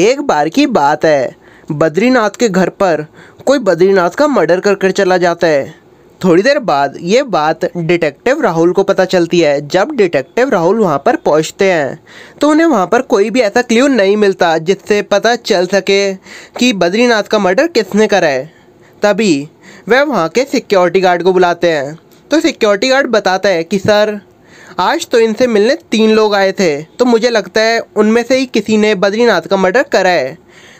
एक बार की बात है, बद्रीनाथ के घर पर कोई बद्रीनाथ का मर्डर कर चला जाता है। थोड़ी देर बाद ये बात डिटेक्टिव राहुल को पता चलती है। जब डिटेक्टिव राहुल वहाँ पर पहुँचते हैं तो उन्हें वहाँ पर कोई भी ऐसा क्ल्यू नहीं मिलता जिससे पता चल सके कि बद्रीनाथ का मर्डर किसने करा है। तभी वह वहाँ के सिक्योरिटी गार्ड को बुलाते हैं तो सिक्योरिटी गार्ड बताता है कि सर, आज तो इनसे मिलने 3 लोग आए थे, तो मुझे लगता है उनमें से ही किसी ने बद्रीनाथ का मर्डर करा है।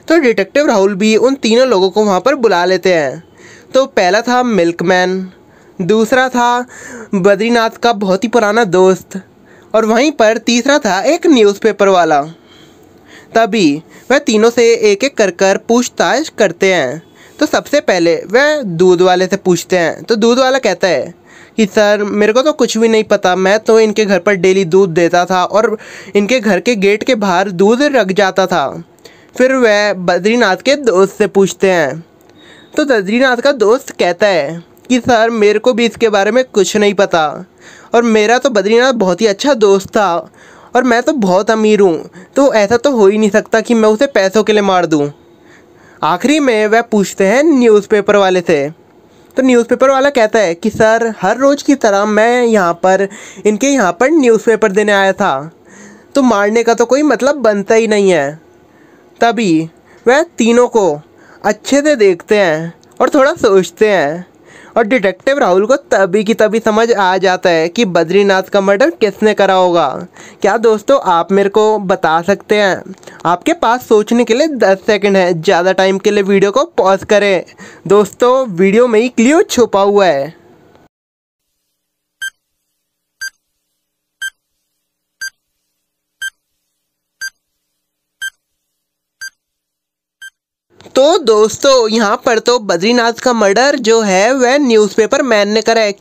तो डिटेक्टिव राहुल भी उन 3 लोगों को वहाँ पर बुला लेते हैं। तो पहला था मिल्कमैन, दूसरा था बद्रीनाथ का बहुत ही पुराना दोस्त, और वहीं पर तीसरा था एक न्यूज़पेपर वाला। तभी वह तीनों से एक एक कर पूछताछ करते हैं। तो सबसे पहले वह दूध वाले से पूछते हैं। तो दूध वाला कहता है कि सर, मेरे को तो कुछ भी नहीं पता, मैं तो इनके घर पर डेली दूध देता था और इनके घर के गेट के बाहर दूध रख जाता था। फिर वह बद्रीनाथ के दोस्त से पूछते हैं। तो बद्रीनाथ का दोस्त कहता है कि सर, मेरे को भी इसके बारे में कुछ नहीं पता, और मेरा तो बद्रीनाथ बहुत ही अच्छा दोस्त था, और मैं तो बहुत अमीर हूँ, तो ऐसा तो हो ही नहीं सकता कि मैं उसे पैसों के लिए मार दूँ। आखिरी में वह पूछते हैं न्यूज़पेपर वाले से। तो न्यूज़पेपर वाला कहता है कि सर, हर रोज़ की तरह मैं इनके यहाँ पर न्यूज़पेपर देने आया था, तो मारने का तो कोई मतलब बनता ही नहीं है। तभी वह तीनों को अच्छे से देखते हैं और थोड़ा सोचते हैं, और डिटेक्टिव राहुल को तभी की तभी समझ आ जाता है कि बद्रीनाथ का मर्डर किसने करा होगा। क्या दोस्तों, आप मेरे को बता सकते हैं? आपके पास सोचने के लिए 10 सेकंड है, ज़्यादा टाइम के लिए वीडियो को पॉज करें। दोस्तों, वीडियो में ही क्लियर छुपा हुआ है। तो दोस्तों, यहाँ पर तो बद्रीनाथ का मर्डर जो है वह न्यूज़पेपर मैन ने करा है।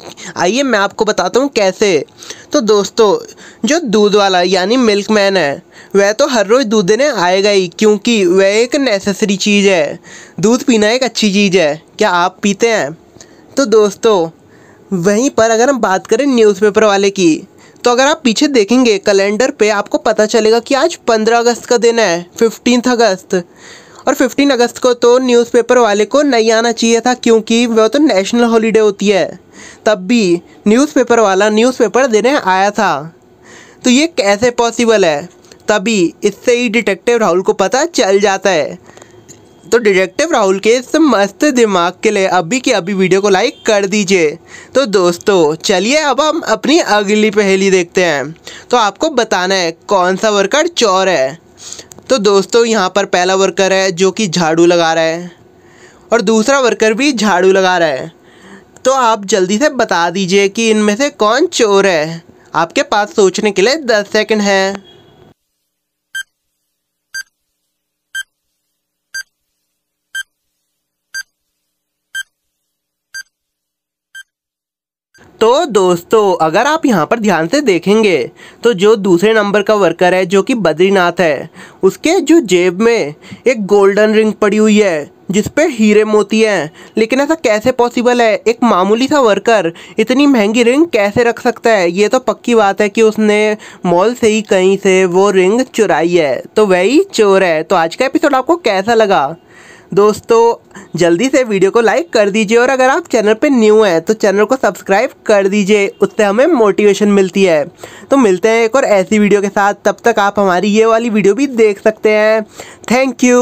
आइए मैं आपको बताता हूँ कैसे। तो दोस्तों, जो दूध वाला यानी मिल्क मैन है, वह तो हर रोज़ दूध देने आएगा ही, क्योंकि वह एक नेसेसरी चीज़ है। दूध पीना एक अच्छी चीज़ है। क्या आप पीते हैं? तो दोस्तों, वहीं पर अगर हम बात करें न्यूज़पेपर वाले की, तो अगर आप पीछे देखेंगे कैलेंडर पर, आपको पता चलेगा कि आज 15 अगस्त का दिन है, 15 अगस्त, और 15 अगस्त को तो न्यूज़पेपर वाले को नहीं आना चाहिए था, क्योंकि वह तो नेशनल हॉलीडे होती है। तब भी न्यूज़पेपर वाला न्यूज़पेपर देने आया था, तो ये कैसे पॉसिबल है? तभी इससे ही डिटेक्टिव राहुल को पता चल जाता है। तो डिटेक्टिव राहुल के इस मस्त दिमाग के लिए अभी की अभी वीडियो को लाइक कर दीजिए। तो दोस्तों, चलिए अब हम अपनी अगली पहेली देखते हैं। तो आपको बताना है कौन सा वर्कर चोर है। तो दोस्तों, यहाँ पर पहला वर्कर है जो कि झाड़ू लगा रहा है, और दूसरा वर्कर भी झाड़ू लगा रहा है। तो आप जल्दी से बता दीजिए कि इनमें से कौन चोर है। आपके पास सोचने के लिए 10 सेकंड है। तो दोस्तों, अगर आप यहाँ पर ध्यान से देखेंगे तो जो दूसरे नंबर का वर्कर है जो कि बद्रीनाथ है, उसके जो जेब में एक गोल्डन रिंग पड़ी हुई है जिस पर हीरे मोती हैं। लेकिन ऐसा कैसे पॉसिबल है? एक मामूली सा वर्कर इतनी महंगी रिंग कैसे रख सकता है? ये तो पक्की बात है कि उसने मॉल से ही कहीं से वो रिंग चुराई है, तो वही चोर है। तो आज का एपिसोड आपको कैसा लगा? दोस्तों, जल्दी से वीडियो को लाइक कर दीजिए, और अगर आप चैनल पे न्यू हैं तो चैनल को सब्सक्राइब कर दीजिए, उससे हमें मोटिवेशन मिलती है। तो मिलते हैं एक और ऐसी वीडियो के साथ, तब तक आप हमारी ये वाली वीडियो भी देख सकते हैं। Thank you.